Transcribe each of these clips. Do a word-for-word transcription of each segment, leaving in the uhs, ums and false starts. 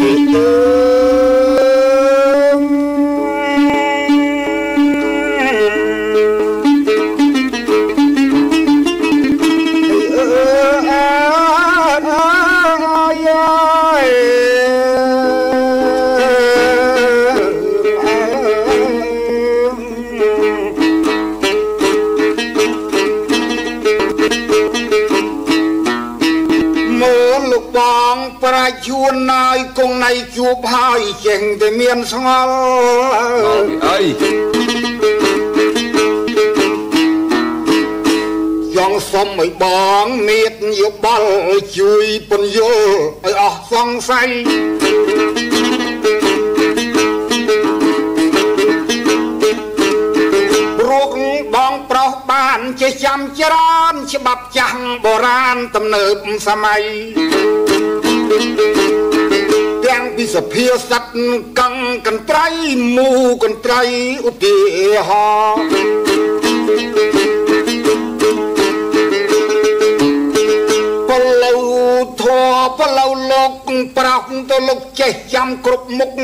អវ័យហើយកូនគ្មានវប្បធម៌ជីវិតយើងក៏មិនអាចទៅនេះជាមនុស្ស Hãy subscribe cho kênh Ghiền Mì Gõ Để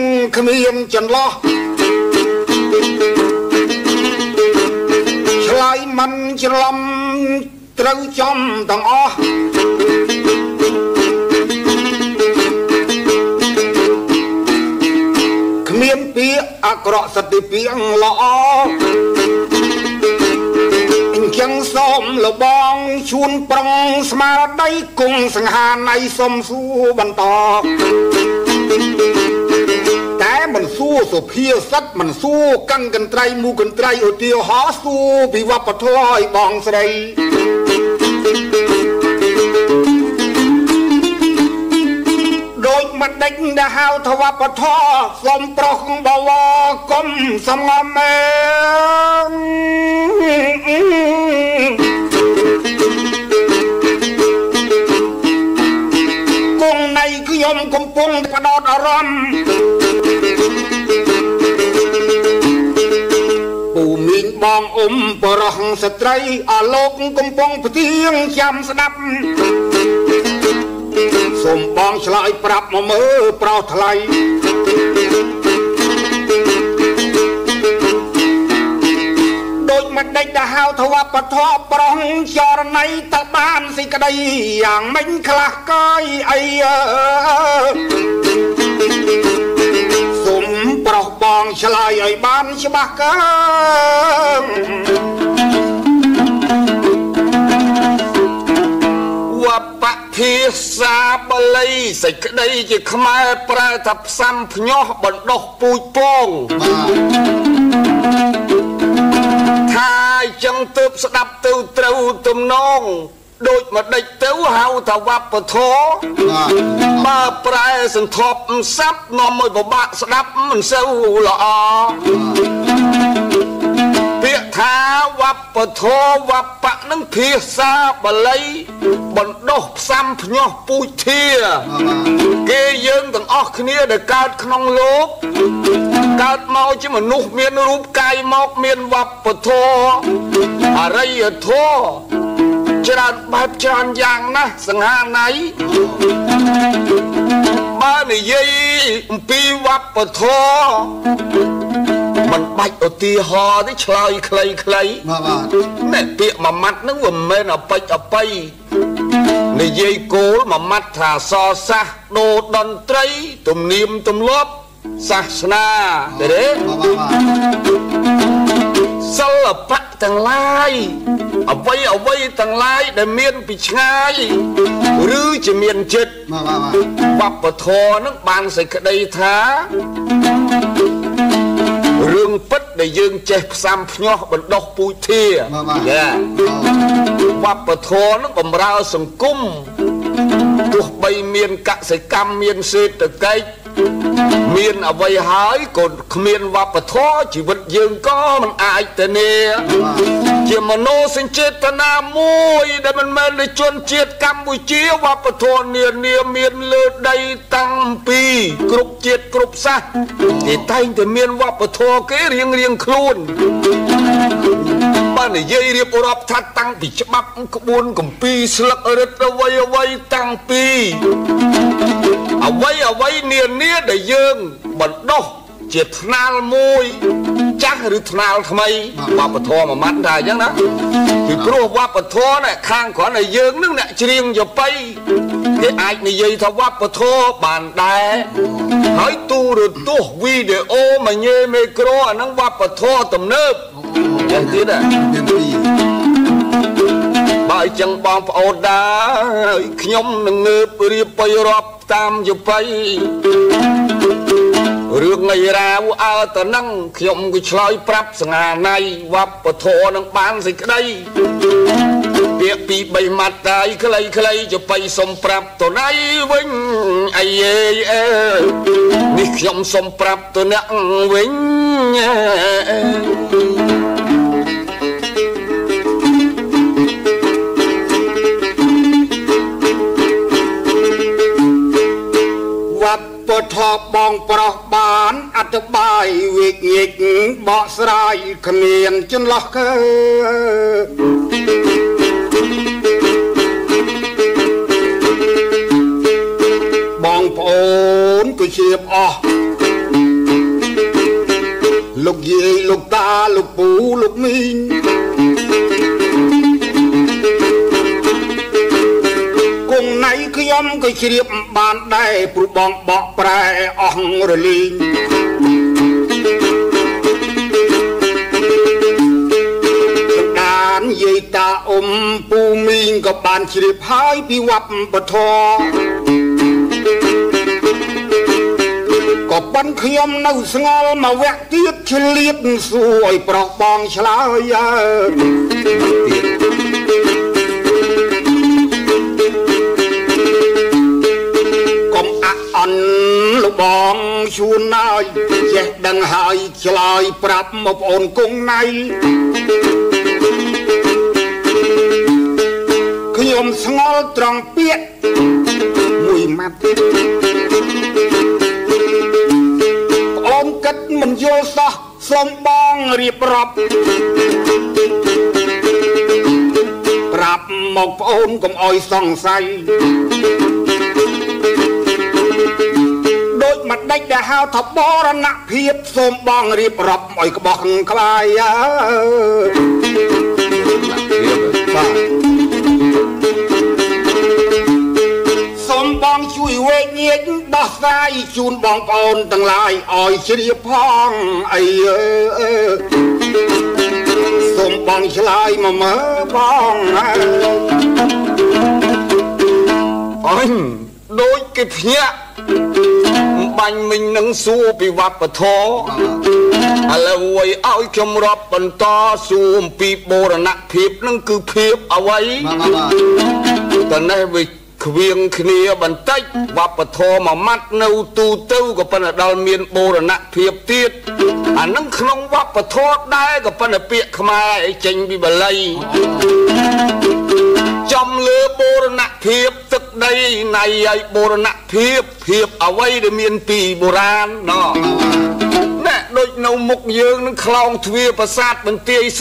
không bỏ lỡ เอาไว้เอาไว้เนียนเนี้ยได้ยืมบัดดอกเจ็ดนาลมวยจักหรือนาลทำไมว่าปะทอมามัดได้ยังนะที่พวกว่าปะทอเนี่ยข้างขวาเนี่ยยืมนึกเนี่ยเชียงจะไปไอ้ไอ้ในยีทว่าปะทอบานได้หายตู้หรือตู้วีเดโอมาเย่เมโครนั่งว่าปะทอตำเนิบอย่างนี้นะใบจังปองเอาได้ขยมหนึ่งเงือบเรียบไปรอบตามจะไปเรื่องไงเราเอาแต่นั่งขยมกุชลอยปรับสง่าในวับปะโถนังปานสิกได้เปียปีใบมัดตายใครใครจะไปสมปรับตัวไหนวิ่งไอเย่เอ้นี่ขยมสมปรับตัวนั่งวิ่งปทบบองประบานอธิบายวิกฤตเบาสลายเขมียนจนหลักบองโอนกุเชียบอลูกยีลูกตาลูกปูลูกมิงไหนขยมก็เฉียบบานได้ปลุกบองเบาแปรอ่องระลิงดานยายตาอมปูมิงก็บานเฉียบหายพิวับปะทอก็บันขยมน่าสงลมาแวกเตี้ยเฉลียดสวยปลอกบองฉลายลูกบองชูนายแจกดังหายคลายปรับมาปนกงในขยมสงอตรองเปียกมุยมัดอมกัดมันโยซะสมบองรีบรับปรับมาปนกงอ้อยส่องใสมันได้แต่หาวทับบอระนาเพียบสมบองรีบรับอ่อยกระบอกคลายยาสมบองช่วยเวงเงียนบอสไซจูนบองปอนตั้งลายอ่อยเฉียบพองไอเออสมบองชลายมาเมื่อพองอ่อยโดยกิบเนี้ยบันมิงนังสู้ปีวับปะทออะไรไว้เอาชมรบปันต่อสู้ปีโบราณเพียบนั่นคือเพียบเอาไว้แต่ในวิเควียงเนียบันเต็กวับปะทอมามัดเนื้อตูเต้ากับปันดาวเมียนโบราณเพียบเตี้ยอันนั้นขนมวับปะทอได้กับปันเปียกมาไอเจงบิบลัยจำเลือโบราณเพียบตึกได้ในไอโบราณเพียบเพียบเอาไว้เดมีนปีโบราณเนาะแน่โดยนมกยืงนั้นคลองทวีประสาทมันเตี้ยใส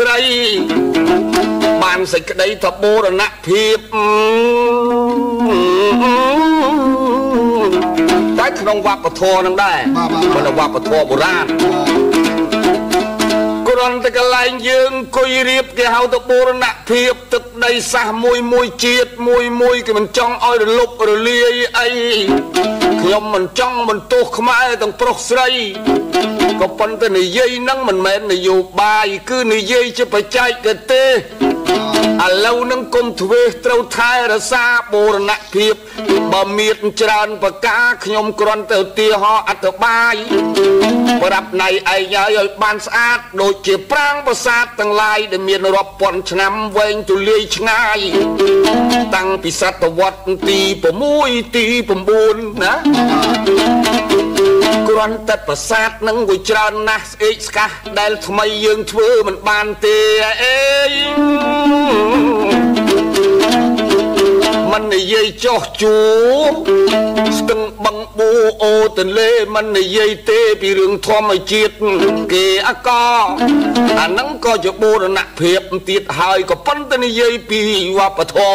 บานใส่กระไดทับโบราณเพียบได้ขนมวับปะทอนั่งได้มันวับปะทอโบราณกรอนตะกะลายยืงคุยเรียบแกเฮาตะโบราณเพียบตึกได้สะมวยมวยเจียดมวยมวยก็มันจ้องอ้อยระลบระเลียไอ้ขยมมันจ้องมันตุกขมาต้องปรกใส่ก็ปนแต่ในเย่นั่งมันแม่ในอยู่บายคือในเย่จะไปใจกระเตอะเล่านั่งกลมทเวเต้าไทยระซาโบราณเพียบบะเมียดจรานปะกาขยมกรอนเต่าเตี้ยหออัตบายปรับในไอ้ยายบานสะอาดโดยเจี๊ยบร่างประสาทตั้งลายได้เมียนรบปนชนำเวงตุเลียชง่ายตั้งปิศาจวัดตีปมุยตีปมุนนะกรอนเต่าประสาทนั่งกุจรานนะเอ็กซ์ค่ะได้ทำไมยังเทือมันบานเตี้ยเอ้ย มันในเย่เจาะจูตึงบังบูโอตึงเล่มันในเย่เตปีเรื่องทอมไอจิตเกอากาอันนั้นก็จะโบราณเพียบติดหายก็ปั้นตันเย่ปีว่าปะทอ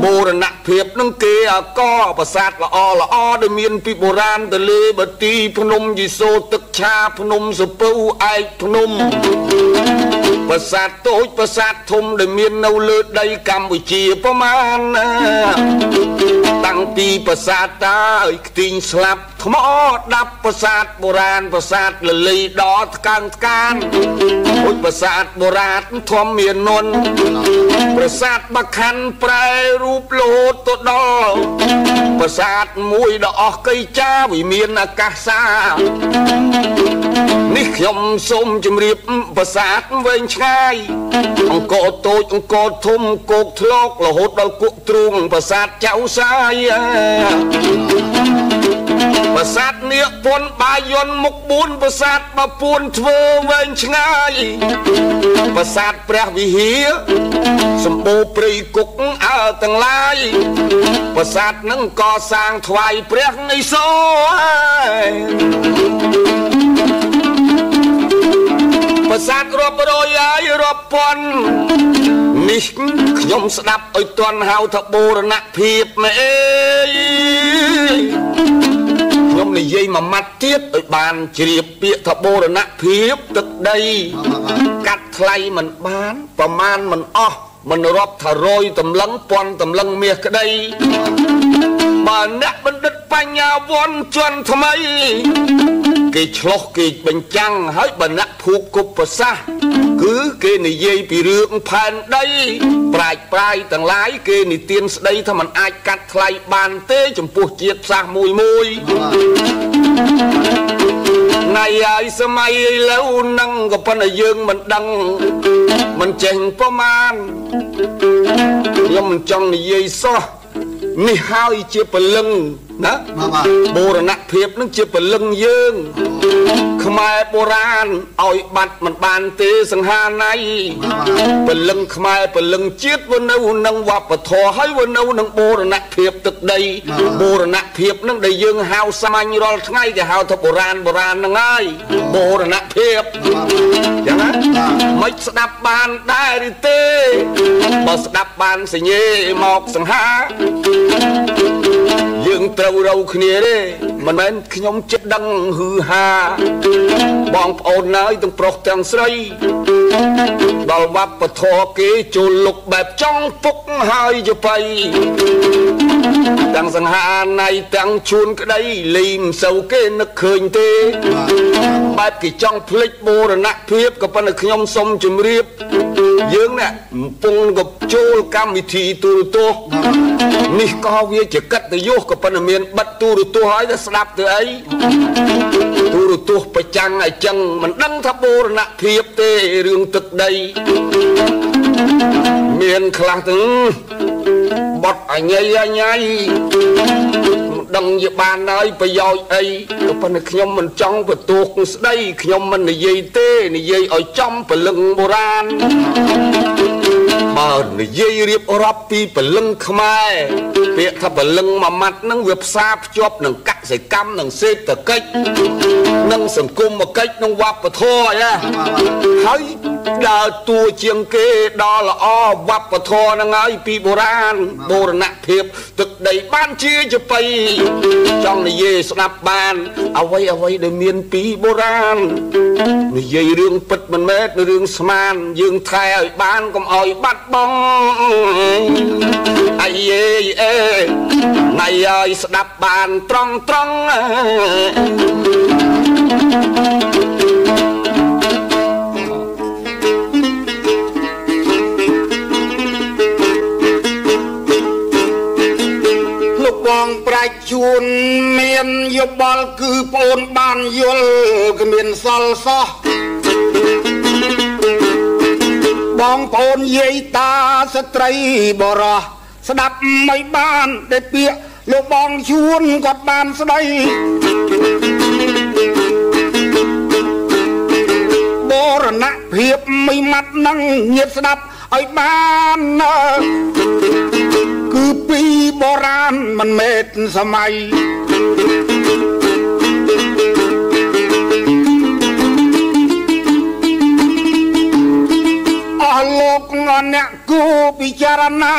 โบราณเพียบนั่งเกอากาประสาทละอละอเดมีนปีโบราณตึงเล่บัตีพนมยิโซตึกชาพนมสเปอูไอพนมประสาทโต้ประสาททมเดมีนเอาเลือดได้กำวิจีประมาณตั้งปีประสาทตาติงสลับทมอดับประสาทโบราณประสาทละลีดอทกังการอุประสาทโบราณทอมเมียนนประสาทบักขันแปรรูปโลตดอประสาทมวยดอกไก่จ้าวิเมียนอากาศานิยมสมจมรีบประสาทเวงชายองโกโตองโกทมโกทลอกละหดดอกกุตรุงประสาทเจ้าสายประสาทเนื้อปนบายนมุกบุญประสาทมาปูนเทวเวงชายประสาทพระวิหารสมบูปรีกุกอาตังไลประสาทนั่งก่อสร้างถวายพระในโซ่ประสาทรบรอยายรบปนนิ่งยมสดับอิตวนเฮาทะบูรณะพีบเมยยมในเย่มามัดเทียบอิบานเฉียบเปียทะบูรณะพีบตึกใดกัดใครมันบานประมาณมันอ้อมันรบทะรอยตำลังปนตำลังเมียกใดบ้านนักบันดิตปัญญาวนจวนทำไมกิจลกกิจเป็นจังให้บรรณภูกุปสะคือเกณฑ์ในเย่ปีเรื่องผ่านได้ปลายปลายต่างหลายเกณฑ์ในเตียนได้ถ้ามันอาจกัดใครบานเต้จมพูเจียบสะมวยมวยในไอ้สมัยแล้วนั่งกับพันเยิงมันดังมันเจ๋งประมาณแล้วมันจังในเย่ซะนี่หายเจ็บเป็นลึงนะโบราณเพียบนั่งเจ็บเป็นลึงเยิงขมายโบราณเอาบัตรมันบานเตสังหาในเป็นลึงขมายเป็นลึงเจ็บวันนู้นนั่งวับปะทอให้วันนู้นนั่งโบราณเพียบตึกใดโบราณเพียบนั่งได้เยิงหาวสมัยรอทั้งไงจะหาวทบโบราณโบราณนั่งไงโบราณเพียบอย่างนั้นไม่สนับบานได้เตบ่สนับบานเสียหมอกสังหายังเตาเราขณีเร่มันเป็นขยมเจ็ดดังฮือฮาบองเอาหน้าต้องปลอกแตงใส่ดาววับปะทอเกจูลุกแบบจ้องปุกหายจะไปดังสังหาในดังชูนก็ได้ลิมเสาเกนักเขินเตะแบบกี่จ้องพลิกโบราณเพียบกับปัญหาขยมสมจุมเรียบยังเนี่ยปุ่งกับโจลกรรมวิธีตูโตนี่ก็เวียจะกัดแต่โยกกับปัญหาเมียนบัดตูโตหายจะสลับตัวไอ้ตูโตไปจังไอ้จังมันดังทับโบราณเพียบเตะเรื่องตึกใดเมียนคลาถึงบดไอ้ไงไอ้ไงดังยาบานไอ้ไปย่อยไอ้กับพันขยมมันจ้องประตูสได้ขยมมันในเย่เต้ในเย่ไอ้จ้องเป็นลึงโบราณมาในเย่เรียบรับปีเป็นลึงขมายเปียถ้าเป็นลึงมามัดนั่งเว็บซาบจบนั่งกัดใส่กำนั่งเซตตะเก็ตนั่งสังกุมมาเก็ตนั่งวับปะท้อเนี่ยเฮ้ยดาวตัวเชียงเกดอละอวับปะทอนังไงปีโบราณโบราณเพียบตึกใดบ้านเชี่ยจะไปจ้องในเย่สนับบานเอาไว้เอาไว้เดเมียนปีโบราณในเย่เรื่องปิดมันเม็ดในเรื่องสมานยืงไทยไอ้บ้านก็อ่อยบัดบองไอเย่เอ้ในไอ้สนับบานตรองตรองประชุนเมียนยบบอลคือปนบานยลก็เมียนซอลซอบองปนเยตาสตรีบรอสดับไม่บ้านได้เปียลูกบองชวนกอดบานสไดโบราณเพียบไม่มัดนั่งเงียบสดับไอ้บ้าน คือปีโบราณมันเม็ดสมัยอ๋อโลกงอนเนี่ยกูพิจารณา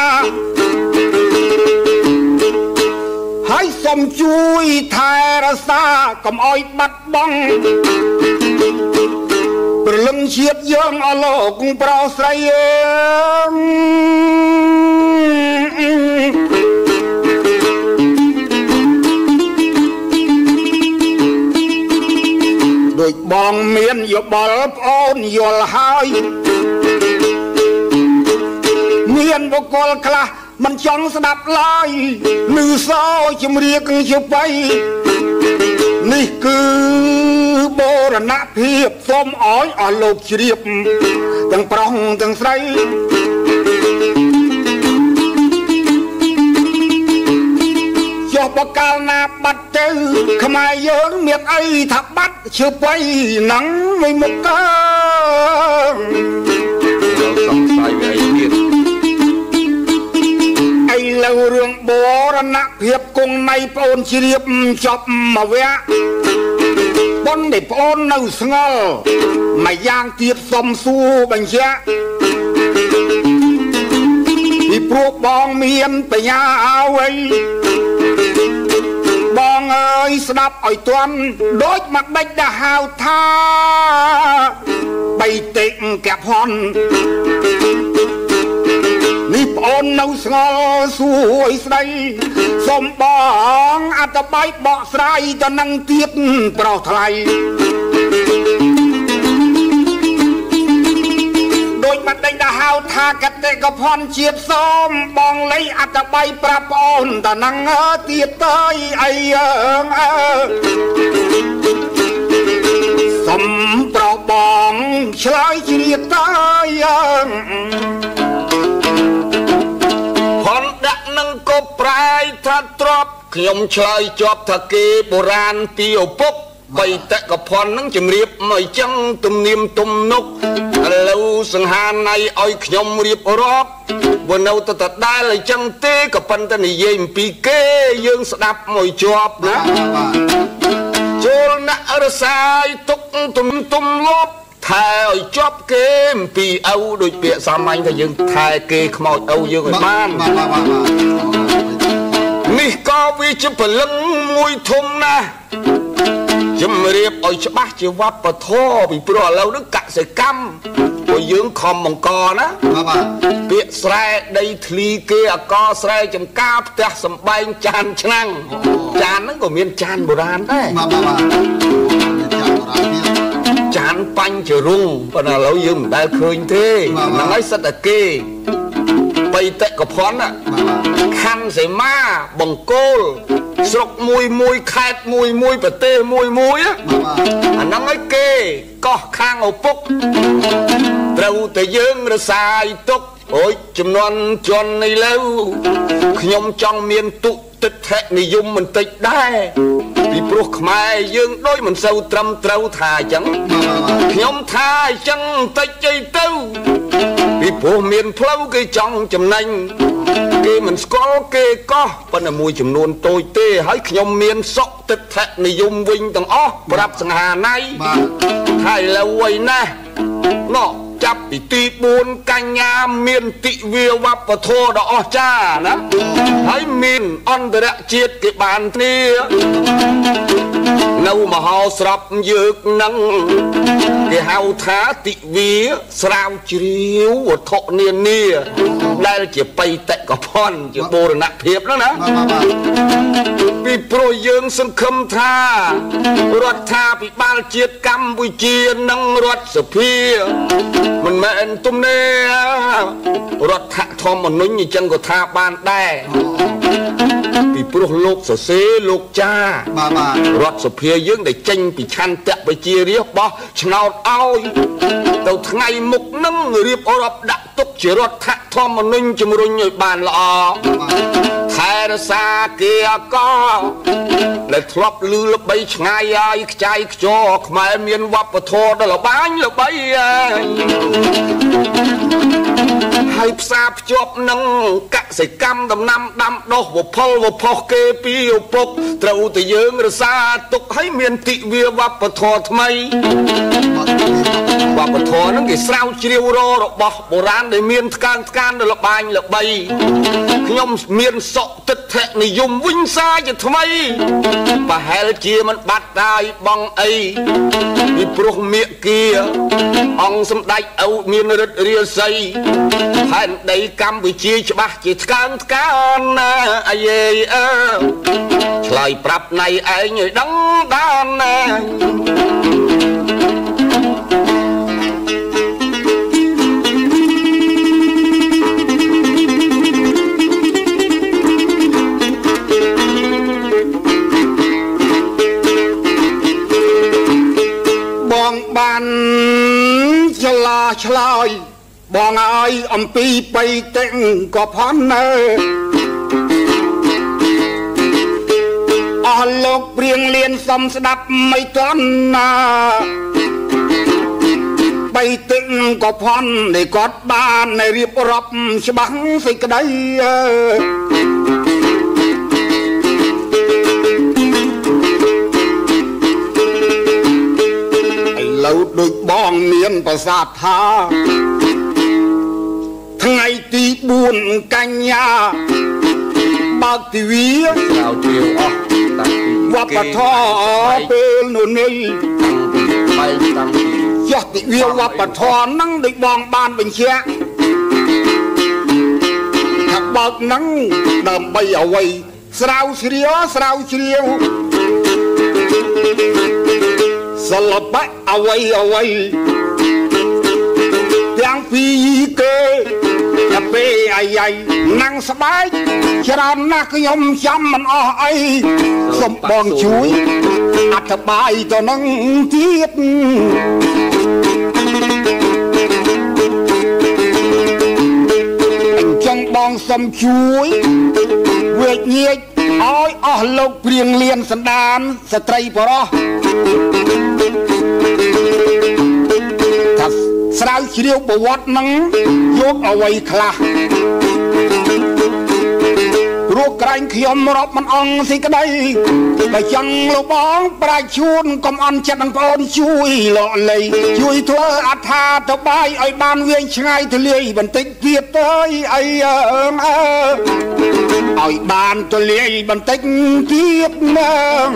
ให้สมช่วยไทยรักษากำอ้อยบัดบ้องเปลืองเชียบเยื่องอ๋อโลกงเปล่าใสโดยบองเมียนโยบอลโอนโยลหายเมียนบกอลคลามันจ้องสดับลายลือซ้อจมเรียกเชียวไปนี่คือโบราณเพียบส้มอ้อยอ๋อโลกเชียบตั้งปร่องตั้งใสบกาลนาบัดเจอขมายเยิ้งเมียไอทับบัดเชื่อไปหนังไม่หมดกันเราสงสัยไอ้เมียไอ้เล่าเรื่องโบราณเพียบกงในปนชีรีบจบมาแวะปนได้ปนเอาสงลไม่ย่างเทียบสมสู้บังเชะที่ปลุกบองเมียนไปยาเอาไว้บองเอ้ยสนับอ่อยตวนโดยมักได้ดาหาวท่าไปติ่งแกพอนนี่ปอนเอาสงลสวยใสสมบองอัตบายเบาะใสจะนั่งเทียบเปล่าไทยโดยมักได้ดาหาวท่าแกเตะกพอนเชียบสมบองเลยอัตบายปราปอนแต่นั่งเทียบเตยไอเองเออสมเปล่าบองชลายเชียบเตยเองก็ปลายทัดตรอบขยมชายจอบทะเกโบราณเตียวปกใบแตะกระพรนั่งจมเรียบไม่จังตุ่มนิ่มตุ่มนกเล่าสังหารในอ้อยขยมเรียบรอบวันเอาตัดได้เลยจังเตะกระพันตันเยี่ยมปีเกยื่นสนับไม่จอบนะโจรน่ารสายตุกตุ่มตุ่มลบไทยจอบเกมปีเอาโดยเปียสามัญแต่ยังไทยเกขมอยเอาเยอะเลยบ้านนี่ก็วิจิตรลึงมวยทมนะจำเรียบเอาฉบับเจวับปะท้อปีปลอเราดึกกะใส่กำเอาเยื่อคอมมังกรนะเปียใส่ได้ทีเกอก็ใส่จำกาบแต่สมบัยจานชั่งจานนั้นก็มีจานโบราณได้จานปัญจรุงปนเรายืมได้เคยเทนังไอสัตเกไปเตะกระพอนอ่ะคันใส่มาบังโกลสกมวยมวยแคดมวยมวยปะเต้มวยมวยอ่ะนังไอเกก็ข้างเอาปุ๊กเราแต่ยืมระสายตกโอ้ยจำนวนจนในแล้วขยมจองเมียนตุติดแทะนิยมมันติดได้ปีปลุกมาเยื่อด้วยมันเศร้าตรำเตาถ่ายจังขยมถ่ายจังติดใจเต้าปีปลุกเมียนเพล้าเกยจองจำนังเกยมันสกอเกยก็ปัญหามวยจำนวนโตเต้ให้ขยมเมียนสกติดแทะนิยมวิ่งต่างอ้อปรับสังหารในถ่ายแล้วไว้นะเนาะจับตีปูนกัญญาเมียนติเวียวับปะโทดอจ้านะให้มีนอันตรเจียดเก็บบานนี้เรามาหาสรับยึกนังเกหาท้าติเวียสราวจิริววัดโทเนียเนียได้จะไปแตะกระพอนจะโบราณเพียบแล้วนะปีโปรยงสังคมท่ารถท่าปีบาลเจียดกัมบุจีนังรถสเพียมันแม่นตุ้มเนี้ยรถท่าทอมมันนุ่งยังจังก็ท่าบานได้ปีโปรโลกเสซโลกจ้ารถสเพียยังได้จังปีชันแตะไปจีเรียบบ่ชนเอาเอาแต่ไงมุกนั่งเรียบอรบดักตุกเจรถท่าทอมมันนุ่งจมรุ่งบานละไทรสาเกียก็เลยทลบลือลบไปไงไอ้ใจจอกมาเมียนวับปะโทดละบ้านละไปไอ ให้พซาพจบนังกะใส่กำดำน้ำดำดอกวัวพอลวัวพอเกปีวัวปกเต่าแต่เยื่อระซาตกให้เมียนติเวียวับปะทอทำไมวับปะทอนั่งกี่สาวเชียวรอดอกบอโบราณได้เมียนการการได้ละบายละใบยมเมียนสอติดแทะในยมวิ่งซาจะทำไมปะเฮลเจียมันบัดได้บังไอวิปรุเมียเกียองสมได้เอาเมียนรดเรียใสหันได้กำวิจิฉบักจิตการการนะไอเย่ชลายปรับในไอเงยดังดานนะบองบันชลาชลายบองไออัมพีไปเต็งก็พันเนอโลกเปลี่ยงเลียนสมสดับไม่ทันนาไปเต็งก็พันในกอดบ้านในรีบรับฉบังสิกระไดเราดุยบ้องเมียนประสาทหาทั้งไอตีบุญกัญญาบาติวีวัปทอเป็นหนุนนี่ยอดติวีวัปทอนั่งดุยบ้องบานเป็นเชียถ้าบอกนั่งเดิมไปเอาไว้สาวเชียวสาวเชียวสลับไปเอาไว้เอาไว้ยังพีเกจะเปไอไอนั่งสบายชราหน้าก็ยมช้ำมันอ้อไอสมบองช่วยอัดบายต่อนั่งเทียบจังบองสมช่วยเวทเงียอ้อยอ้อโลกเปลี่ยนเลียนสันดานสตรีปรอทัศสาวเชียวประวัตินังยกเอาไว้คลารูกรังขยมรบมันองสิกระไดแต่ยังโลบองประชุนกมอันจัดนังปอนช่วยหล่อเลยช่วยทั่วอัฐาตบายไอ้บ้านเวียงชายทะเลบันติเกียบเตยไอ้เอิงเอไอ้บ้านทะเลบันติเกียบเมือง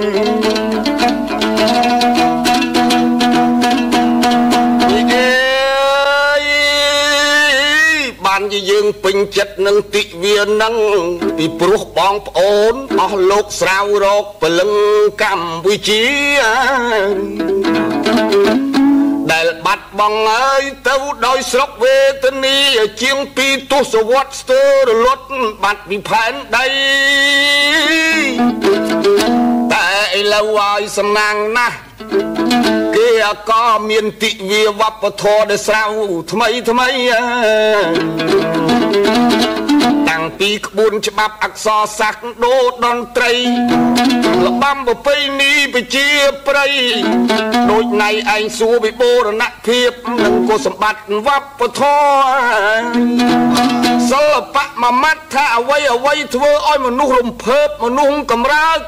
ยังเป็นเจ็ดนังติเวียนังปีปลุกปองโอนออกโลกสาวโรคเปลืองกำวิจีได้บัดบังไอเต้าดอยสลบเวทนีเชียงปีตุสวัสเตอร์ลดบัดมีแผนใดแต่ละวายสนางนะเกี่ยก็มีนติเวียวับปะทอได้สาวทำไมทำไมตั้งปีขบุญฉบับอักษรศักโดดอนไตรละบ้ำบ่ไปนี้ไปเจียไปโดยในไอ้สูบิโบรณะเพียบนั่งก็สมบัติวับปะทอสลปะมามัดท่าเอาไว้เอาไว้เถอะอ้อยมนุษย์ลมเพิบมนุษย์กำรัก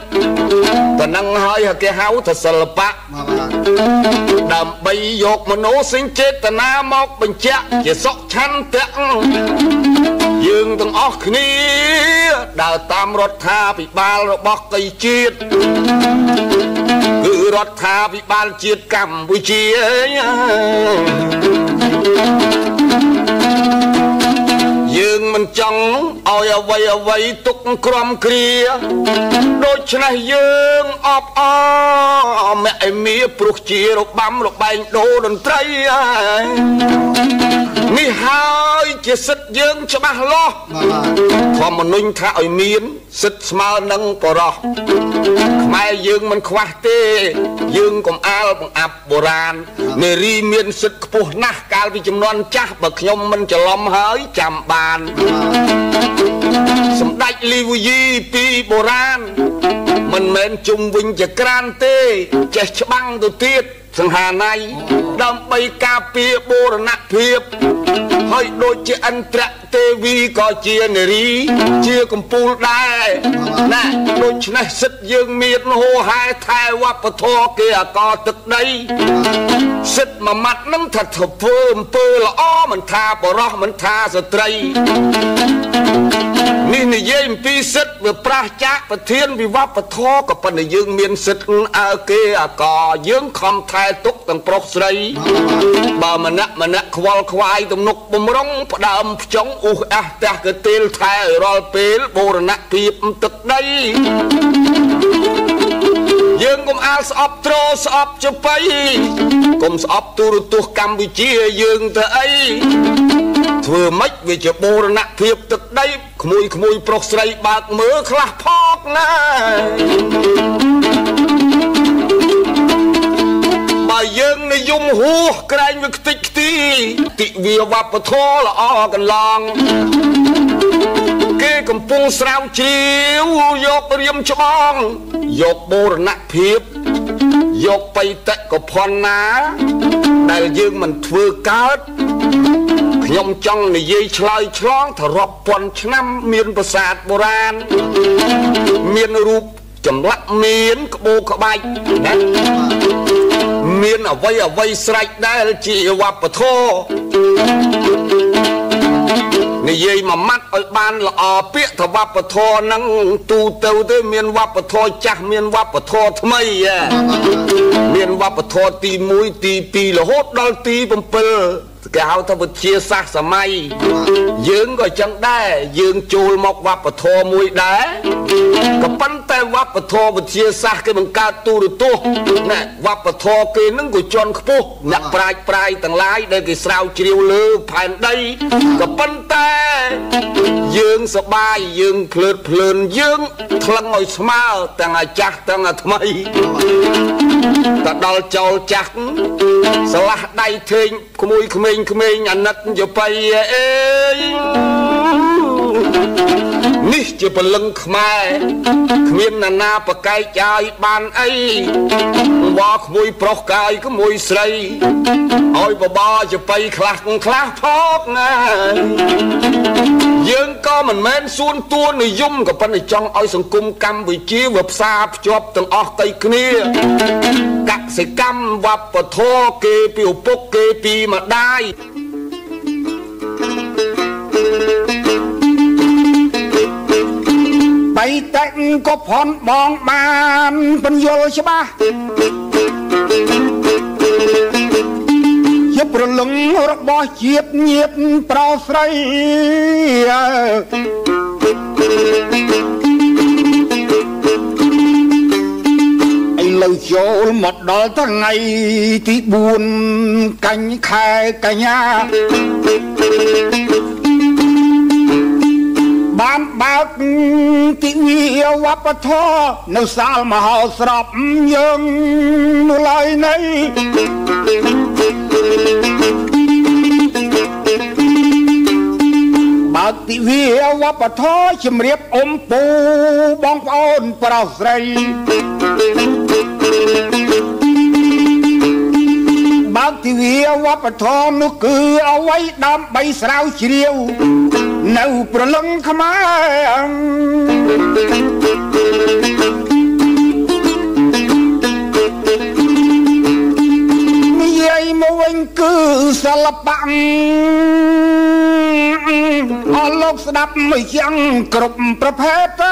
แต่นั่งหายหากแกเฮาถ้าสลปะดำไปยกมโนสิงเจตนามอกบัญชะจะสกชันเตะยืนตั้งออกนี้ดาวตามรถท่าปีบาลระบอกไอจีดคือรถท่าปีบาลจีดกัมพูชียืนมันจังเอาเอาไว้เอาไว้ตุกกรมเครียโดยชนะยืนออบอ้อแม่มีปลุกจีรบบัมรบใบโดดนตรีนี่หายจะสิทธิ์ยืนฉบับล้อพอมันนุ่งท่าอ่อยมีนสิทธิ์มานังปรอไม่ยืนมันคว้าเตยืนกลมอาลบังอับโบราณเนรีเมียนสิทธิ์ปูนักการวิจมนนจ้าบักยมมันจะล้อมหายจำบานสมได้ลิวยีปีโบราณมันเหม็นจุ่มวิ่งจะกรานเตะจะฉบังตัวเตี้ย สังหารในดำไปกาเปียโบรณะเพียบให้โดยเจอันตระเทวีก็เจียนรีเจียกุมปูได้นะโดยในศึกยังมีโลหะไทยวัปทอเกียกอตึกได้ศึกมามัดน้ำถัดเพิ่มเปลืออ้อมันทาปรอมันทาสตรีนี่ในเยี่ยมพิเศษเมื่อพระเจ้าประเทียนวิวัฒน์ทอกับปัญญายังมีศึกอาเกียกอยังคำไทยตุกตังปรกใสบามันนะมันนะควลควายตมนกบมร้องดำจ้องอุกอาตะกติลไทยรอเปลโบรณะทีมตึกได้ยังกุมอาสอบโตรสอบจะไปกุมสอบตุรุตุกัมพูชียังเธอไอเธอไม่ไปจะโบรณะทีมตึกได้ขมุยขมุยปรกใสบากมือคลาพอกนะยังในยมหูกลายวิกติกตีติเวียวับปะทอละออกันลองเกี่ยกับปุงสาวเชียวยกเรียมชองยกโบรณะเพียบยกไปแตะกับพรนะแต่ยังมันเฟื่อกัดยมจังในยีชลายชล้องถรบปนชนะเมียนประสาทโบราณเมียนรูปจำลักเมียนกระโบกใบเมียนเอาไว้เอาไว้ใส่ได้จีวับปะโทนี่ยัยมามัดเอาบานละอเปียทวับปะโทนั่งตูเตาเตเมียนวับปะโทจักเมียนวับปะโททำไมอ่ะเมียนวับปะโทตีมุ้ยตีปีละโหดดอลตีปมเปลแกเอาทวัดเชียร์ซากสมัยยืงก็จังได้ยืงจูลมกวับปะโทมวยได้กับปั้นแต่วับปะโทวัดเชียร์ซากก็มันกาตูรุตุน่ะวับปะโทเกนึงก็จนขปุกหนักปลายปลายต่างหลายได้ก็สาวเชียวลือผ่านได้กับปั้นแต่ยืงสบายยืงเพลิดเพลินยืงทลังอ่อยสมาต่างอาจักต่างอาทมัยแต่ดอลเจ้าจักสละได้เทงขมุยขมิ้งขมิ้งอันนั้นจะไปเองนี่จะเป็นลังขมายขมิ้นนานาปะไก่ใจบานไอว่าขมุยปลอกไก่ขมุยใส่อ้อยบ่บ่จะไปคลักคลักพอกไงยังก็มันแม่นส่วนตัวในยุ่มกับปัญญาจังอ้อยสังคมกรรมวิจิวบซาบจบตั้งออกไตคเนียกะสิกรรมวับปะโทเกปิวปกเกปีมาได้ไปแต่งก็พรมองบานเป็นโยใช่ปะยบระลึงระบอเฉียบเงียบเปล่าใสไอ้เล่าโจลหมดดอลทั้งไงที่บุญกันใครกันยาบ้านบ้านที่วิวัฒน์ทอในสาลมหาสรบยังนุ่ลายในบ้านที่วิวัฒน์ทอชิมเรียบอมปูบองปอนปราศัยบ้านที่วิวัฒน์ทอนุคือเอาไว้ดำใบสาวเชียวเนื้อประลังขมายนี่ไอ้มวยคือสลับปังอลกสดับไม่ยังกรุบประเพทเตอ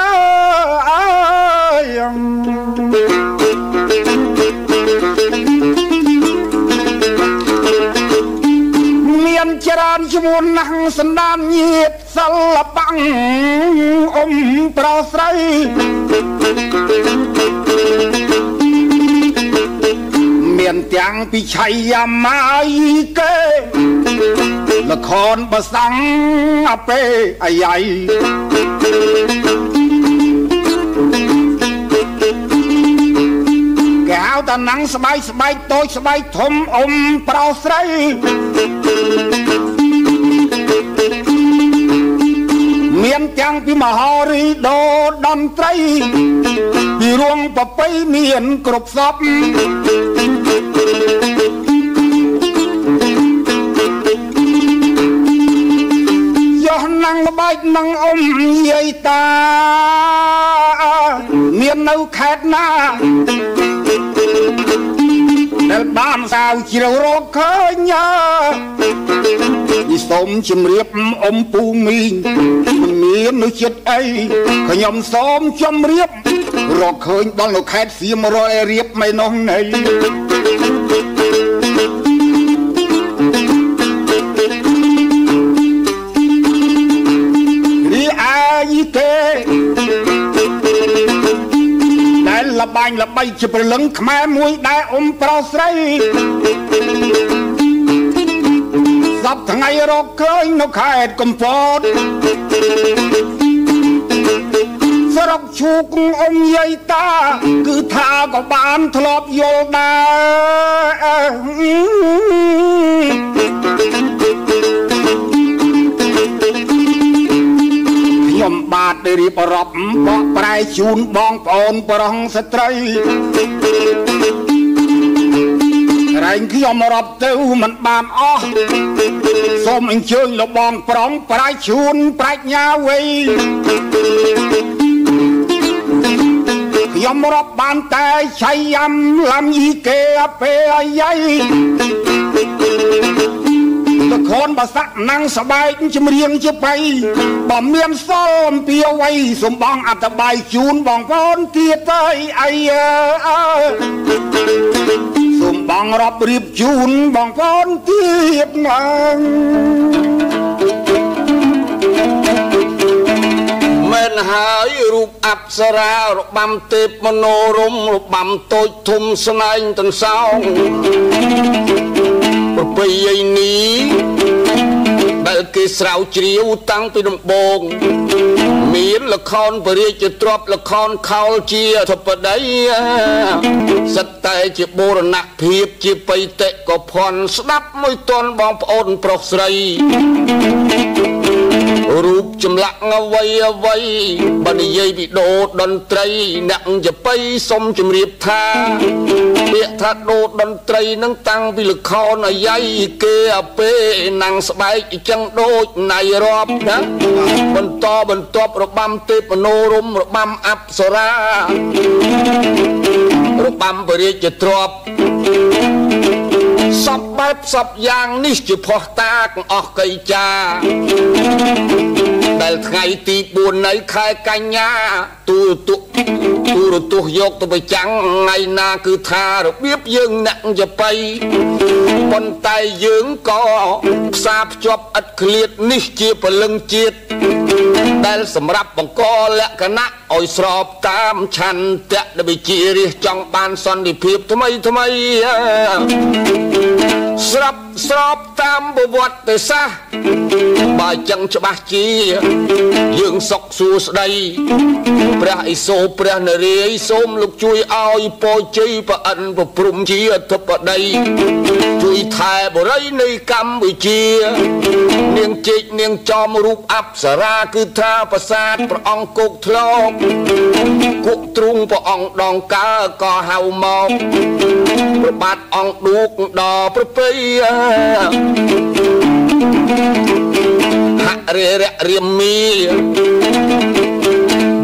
เมียนจราชมนังสันดานเยียดสลับปังอมปราศัยเมียนเตียงพิชัยยามาอีเกละครประสังอเปอใหญ่แก้วตาหนังสบายสบายโตสบายทมอมปราศัยเมียนจังพิมหาริโดดำไตรพิรวงปะไปเมียนกรบซับ นังอมยายตาเมียนเอาแคดหน้าเด็กบ้านสาวเชียวรบเคยเนาะดิสมชิมเรียบอมปูมิงมันเมียนเอาเช็ดไอขยำสมชิมเรียบรบเคยตอนเราแคดสีมรอยเรียบไม่น้องไหนได้ละบายละบายจะเป็นหลังแม่มวยได้อมปราศัยสับทั้งไงรอกเคยนกแคดกำปอดสรกชูกอมใหญ่ตาคือท่าก็บานทลอบโยนายมบาดได้รีบรบบอกปลายชูนบองปอนปรองสตรีแรงขี้ยมรบเต้ามันบานอ้อสมอังเชิงเราบองปรองปลายชูนปลายยาเวยยมรบบานแต่ใช้ยำลำอีเกอเปยใหญ่ละครภาษานางสบายจะเรียงจะไปบ่เมียนซ้อมเปียวไว้สมบองอัตบายจูนบองพอนเกียเตยไอสมบองรับรีบจูนบองพอนเกียบมังหายรูปอับสรารูปบำเต็บมโนรมรูปบำโตยทุมสนายตันเศร้าประเพณีนี้ได้เกิดสาวเชียวตั้งไปดมบงมีละครประเดี๋ยวจะตรบละครข่าวเชียทบประเดี๋ยวสัตย์ใจจะโบราณเพียบจะไปเตะกบพรสนับไม่ตนบองปอนปรกใสรูปจำลักเอาไว้เอาไว้บันยัยบิโดดดนตรีนั่งจะไปสมจำเรียบท่าเบียท่าโดดดนตรีนั่งตั้งบิลคอนอายัยเกอเปนั่งสบายจังโดดในรอบนะบนต่อบนตบระบำเตปโนรมระบำอับสราระบำบริจตรอบสอบแบบสอบอย่างนี่จะพอตากออกไกลจ้าแต่ไงตีบุญในใครกันยาตูตุตูตุยกตัวไปจังไงนาคือทาเรียบยืงนั่งจะไปบนไตยืงก็สาบจบอัดเคลียดนี่จะเป็นเรื่องจิตแต่สำหรับบังกอและคณะอ่อยสอบตามฉันแต่ได้ไปจีรีจังปานซอนดิเพียบทำไมทำไมสอบสอบตามบวชแต่ซะบายจังฉบับจียืงสกสูสได้พระอิโสพระนเรศสมลูกช่วยเอาปอยจีปะอันปะปรุมจีทบะได้ช่วยถ่ายบริในกรรมบุจีเนียงจิตเนียงจอมรูปอับสราคือท่าประสาทพระองค์กุกทลอกกุกตรุงพระองค์ดองกาก่อเฮาหมอกพระบาทองค์ดุกดอพระเปียหะเรระเรียมมี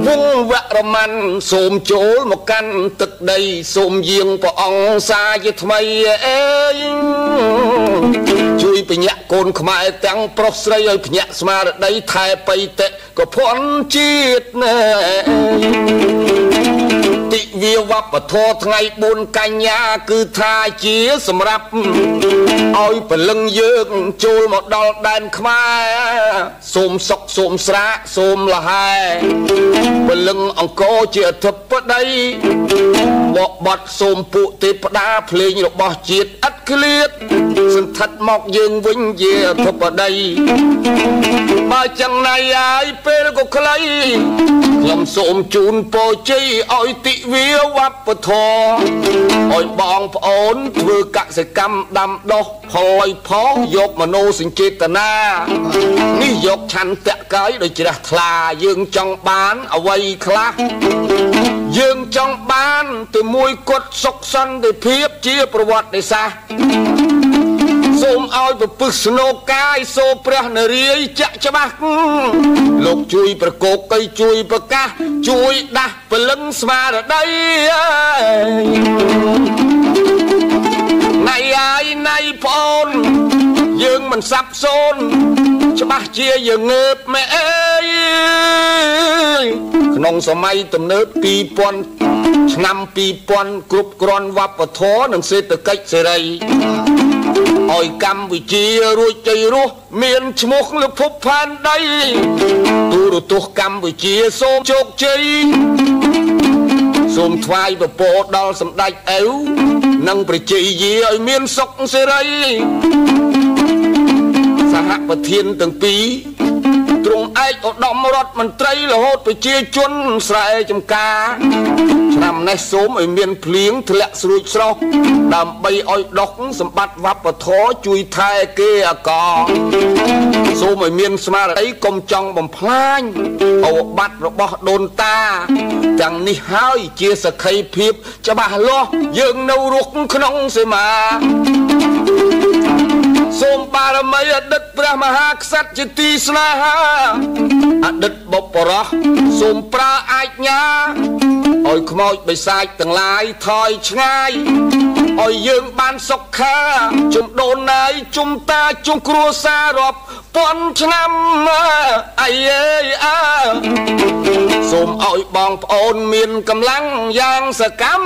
วุ้งวะระมันสมโจลมากันตึกใดสมเยียงพระองค์สาจะทำไมเอ้ยช่วยปัญญาโกนขมายแต่งปรกใส่ปัญญาสมาได้ทายไปเตะก็พ้นจิตแน่ติวิวัปโทษไงบุญกัญญาคือทายเชี่ยสำหรับเอาไปเลิงเยือกจูหมดดอกแดนขมายสมศกสมสระสมละหายไปเลิงองโกเจียทับปะได้บอกบัดสมปุติปดาเพลงหลบบ่จิตอัดเคลียดสันทัดหมอกยืงวิ่งเจียทับปะได้มาจังนายายเปลก็ใครลำสมจูนโปจีอ้อยติวิวัปโทอ้อยบองพอนถือกะเสกกรรมดำดอกพลอยพอยกมโนสิงเจตนานี่ยกฉันแตะกายโดยจิตทลายืงจังบานเอาไว้คลายืงจังบานตัวมวยกดสกสันได้เพียบเจียประวัติได้ซะส ส้มเอาไปปึกสโนกายโซเปรนเรียจะจะบ้าหลบจุยประกบไปจุยประกาจุยดะเปลึงสมาร์ได้ในไอ้ในพอนยังมันซับซ้อนจะบ้าเชียยังเงือบแม่ขนมสมัยตำเนิดปีปอนนำปีปอนกรุบกรอนวับปะท้อหนังเสตเกจเสไรอ่อยกรรมวิจีรู้ใจรู้เมียนชมุกลึกพบพันได้ตูรุตุกรรมวิจีส้มโจกใจส้มทวายแบบโปดอลสำได้เอวนังปริจีเยี่ยเมียนสกเสไรสหประเทียนตั้งปีตรงไอ้อดอมรถมันไตรละโหดไปเจียจนใส่จำกาชนำในโสมไอเมียนเพลียงทะเลสรุยสระดำใบอ้อยดอกสมบัติวับปะท้อจุยไทยเกอกอโสมไอเมียนสมาร์ไอกลมจังบ่มพลายเอาบัตรบ่โดนตาจังนิหายเจียสไคพิบจะบ้าล้อยังนรุกขนองเสมาสมบารมีอดิตพระมหากษัตริย์จิตีสนาอดิตบพระสมพระอาญาอ่อยขโมยไปใส่ต่างหลายถอยชง่ายอ่อยยืมบ้านสกขาจุ่มโดนไหนจุ่มตาจุ่มครัวซารบปนชนำมาไอเอ้ยอาสมอ่อยบองโอนมีนกำลังยางสกัม